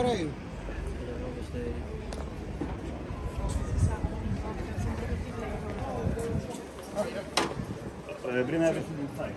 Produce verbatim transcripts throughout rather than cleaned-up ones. Where are you? Bring everything inside.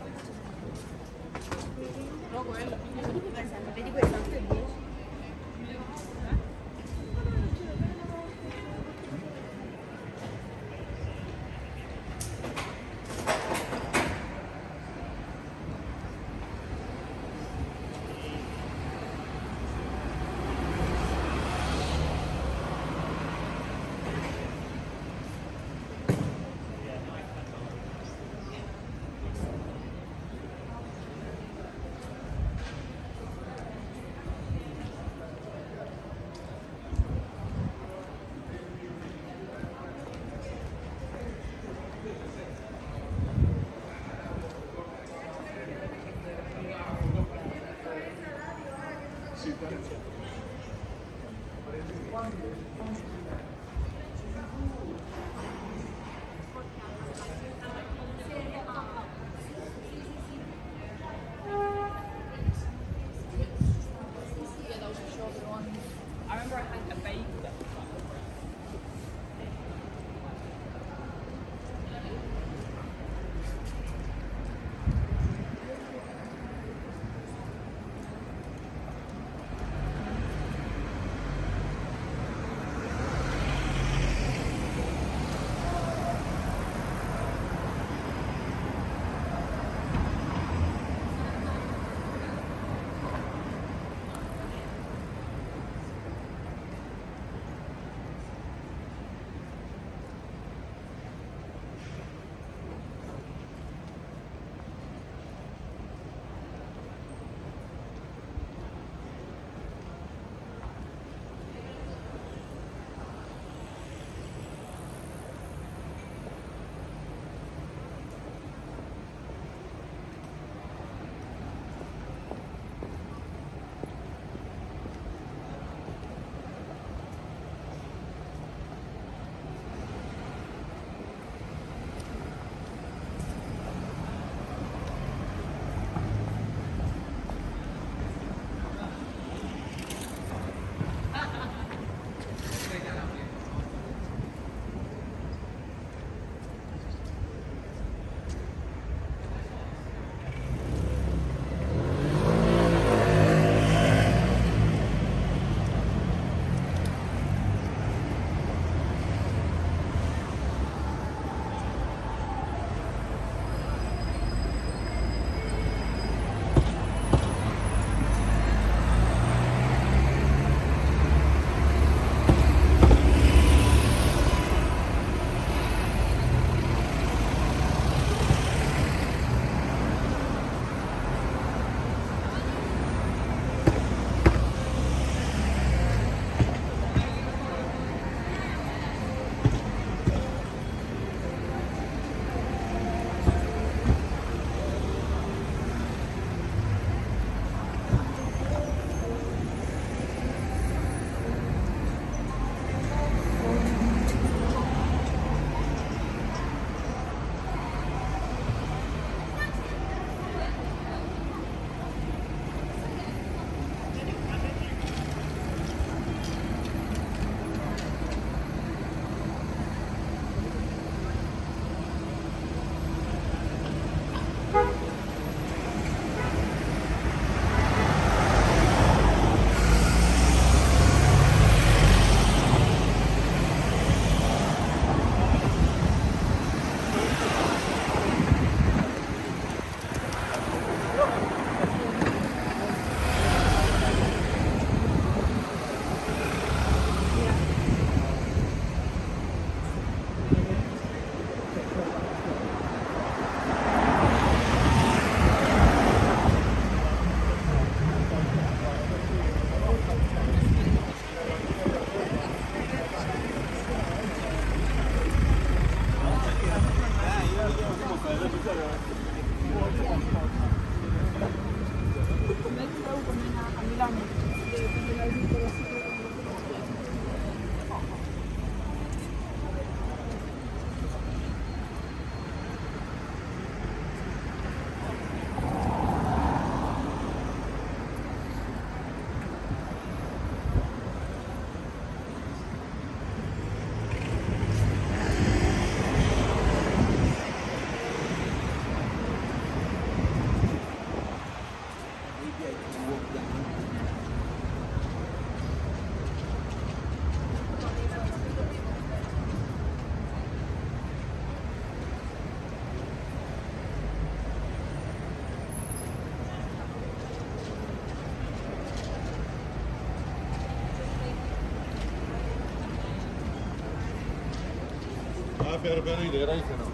better better either. It ain't for them.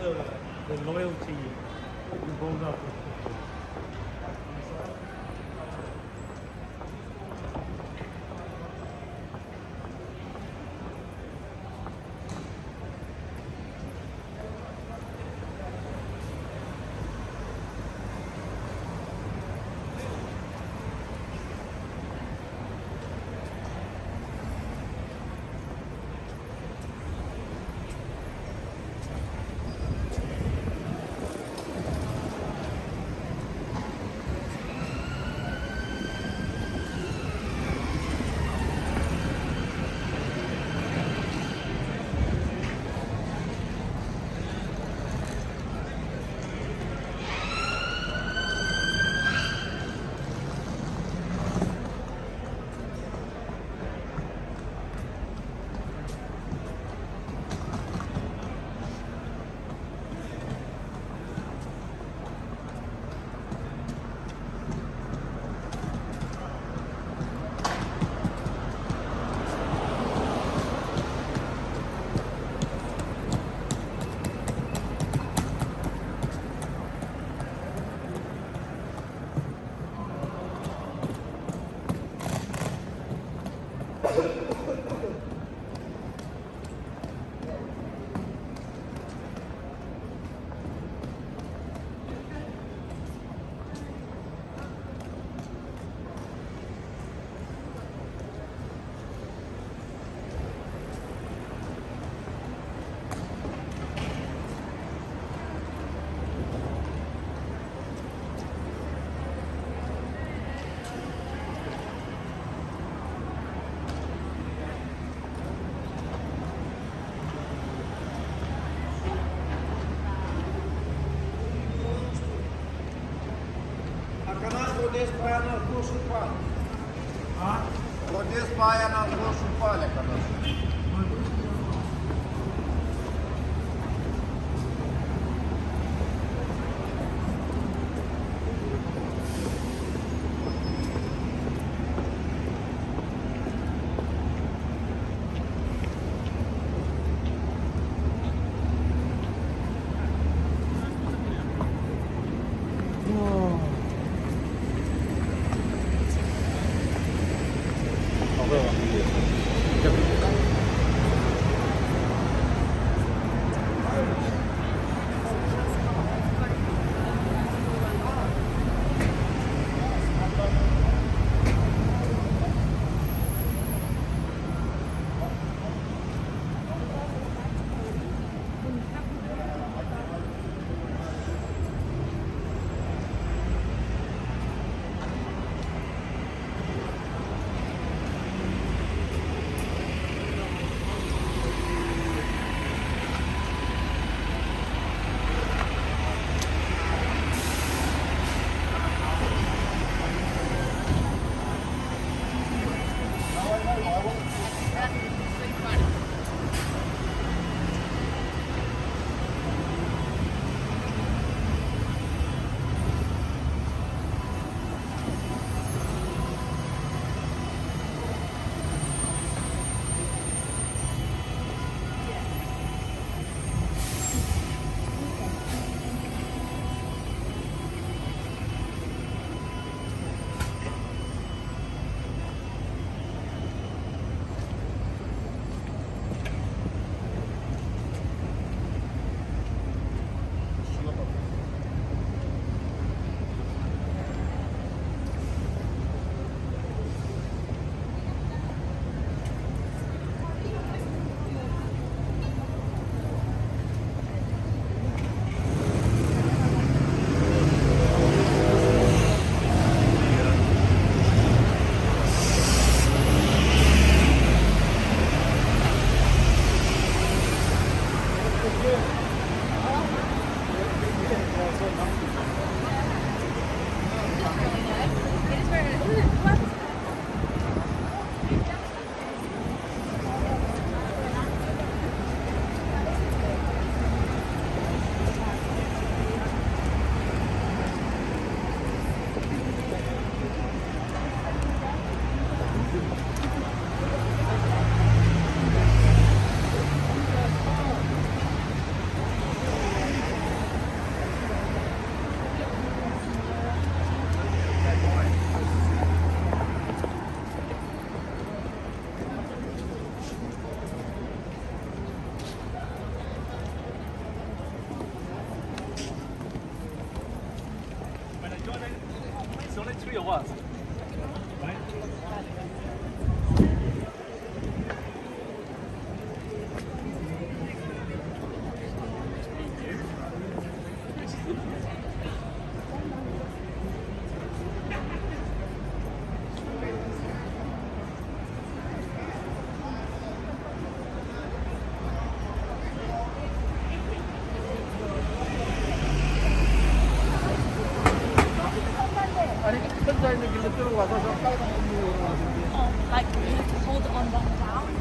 the, the loyalty you build up with people. Rodespaia na dušu palha. Ah? Rodespaia na dušu palha, cara. Oh, like you have to hold on one down.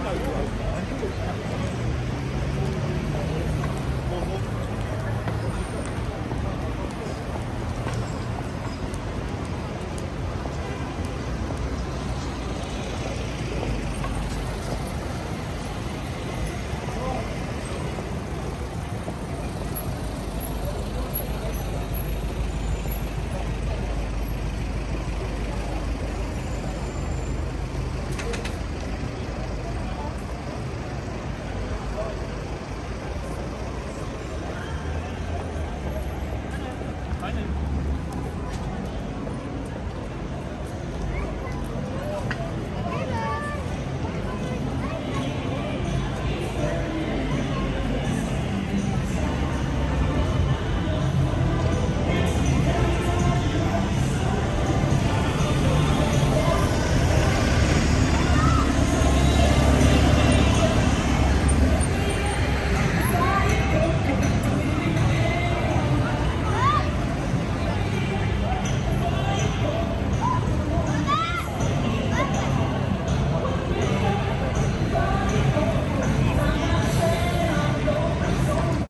I think it's